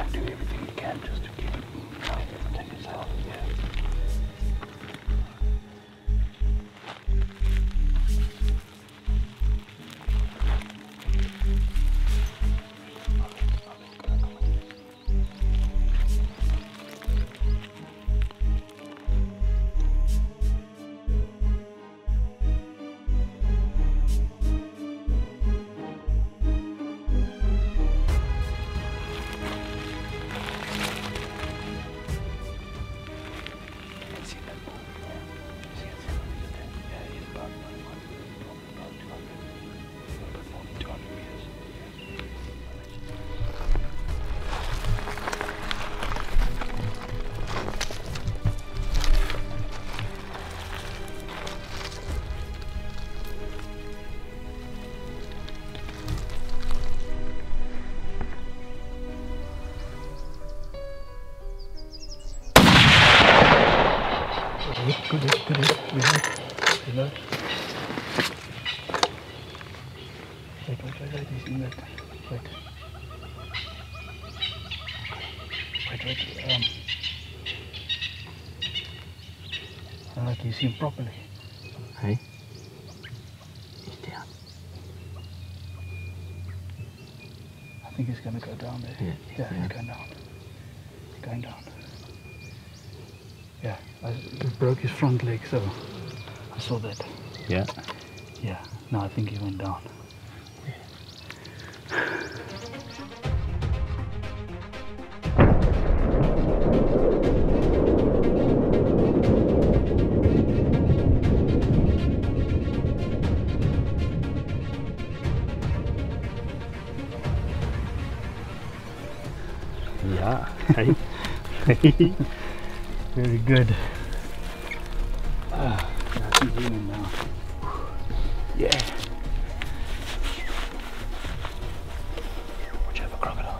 and do everything you can just to keep it moving out and protect yourself. Yeah. Can you see him properly? Hey? He's down. I think he's going to go down there. Yeah, he's going down. He's going down. Yeah, he broke his front leg, so I saw that. Yeah? Yeah, no, I think he went down. Very good. I can hear him now. Yeah. Watch out for crocodile.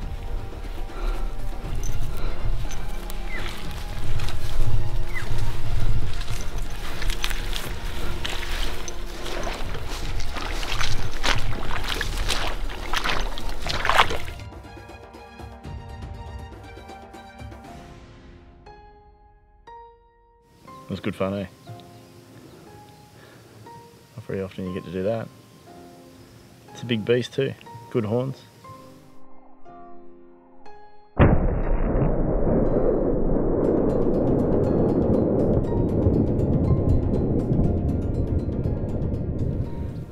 It was good fun, eh? Not very often you get to do that. It's a big beast too, good horns.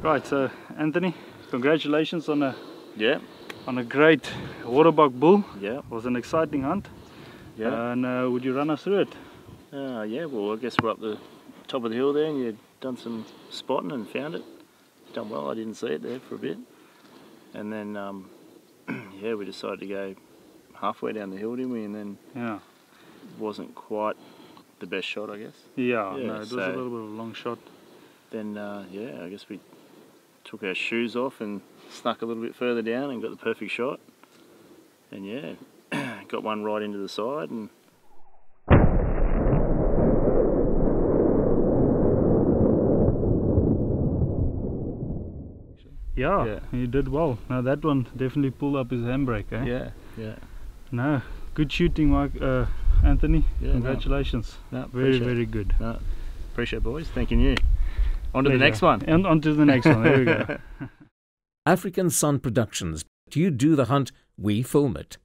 Right, so Anthony, congratulations on a great Waterbuck bull. Yeah. It was an exciting hunt. Yeah. And would you run us through it? Yeah, well I guess we're up the top of the hill there and you'd done some spotting and found it. Done well, I didn't see it there for a bit. And then, yeah, we decided to go halfway down the hill, didn't we? And then wasn't quite the best shot, I guess. Yeah, no, it was a little bit of a long shot. Then, yeah, I guess we took our shoes off and snuck a little bit further down and got the perfect shot. And yeah, got one right into the side and yeah, he did well. Now that one definitely pulled up his handbrake, eh? Yeah, yeah. No, good shooting, Mike, Anthony. Yeah, congratulations. No, very good. No, appreciate it, boys. Thanking you. On to the next one. And on to the next one. There we go. African Sun Productions. You do the hunt, we film it.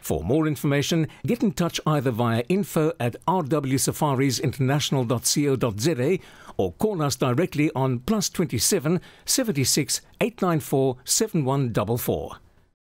For more information, get in touch either via info@rwsafarisinternational.co.za or call us directly on +27 76 894 7144.